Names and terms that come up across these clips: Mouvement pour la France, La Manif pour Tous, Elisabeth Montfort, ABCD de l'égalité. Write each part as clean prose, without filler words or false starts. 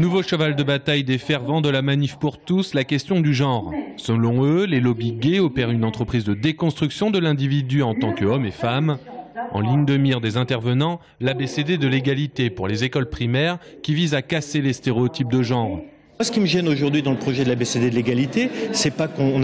Nouveau cheval de bataille des fervents de la Manif pour tous, la question du genre. Selon eux, les lobbies gays opèrent une entreprise de déconstruction de l'individu en tant qu'homme et femme. En ligne de mire des intervenants, l'ABCD de l'égalité pour les écoles primaires qui vise à casser les stéréotypes de genre. Moi, ce qui me gêne aujourd'hui dans le projet de l'ABCD de l'égalité, c'est pas qu'on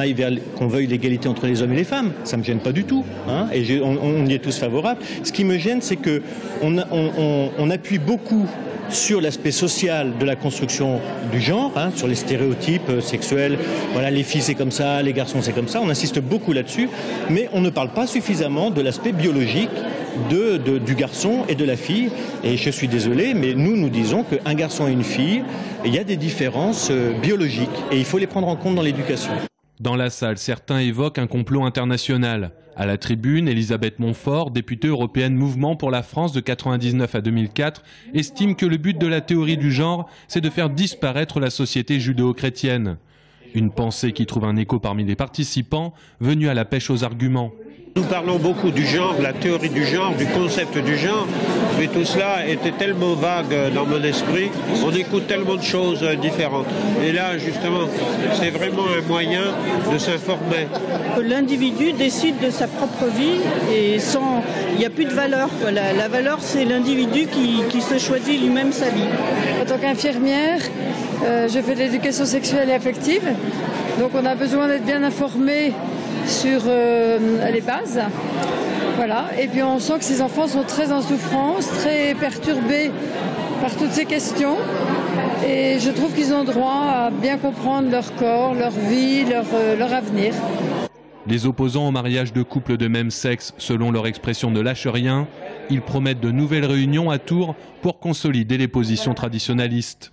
veuille l'égalité entre les hommes et les femmes. Ça me gêne pas du tout, hein, et on y est tous favorables. Ce qui me gêne, c'est que on appuie beaucoup sur l'aspect social de la construction du genre, hein, sur les stéréotypes sexuels. Voilà, les filles c'est comme ça, les garçons c'est comme ça. On insiste beaucoup là-dessus, mais on ne parle pas suffisamment de l'aspect biologique du garçon et de la fille. Et je suis désolé, mais nous disons qu'un garçon et une fille, il y a des différences biologiques et il faut les prendre en compte dans l'éducation. Dans la salle, certains évoquent un complot international. À la tribune, Elisabeth Montfort, députée européenne Mouvement pour la France de 1999 à 2004, estime que le but de la théorie du genre, c'est de faire disparaître la société judéo-chrétienne. Une pensée qui trouve un écho parmi les participants, venus à la pêche aux arguments. Nous parlons beaucoup du genre, de la théorie du genre, du concept du genre, mais tout cela était tellement vague dans mon esprit, on écoute tellement de choses différentes. Et là, justement, c'est vraiment un moyen de s'informer. L'individu décide de sa propre vie et sans, il n'y a plus de valeur. La valeur, c'est l'individu qui se choisit lui-même sa vie. En tant qu'infirmière, je fais de l'éducation sexuelle et affective, donc on a besoin d'être bien informé sur les bases, voilà. Et puis on sent que ces enfants sont très en souffrance, très perturbés par toutes ces questions, et je trouve qu'ils ont droit à bien comprendre leur corps, leur vie, leur avenir. Les opposants au mariage de couples de même sexe, selon leur expression, ne lâchent rien. Ils promettent de nouvelles réunions à Tours pour consolider les positions traditionnalistes.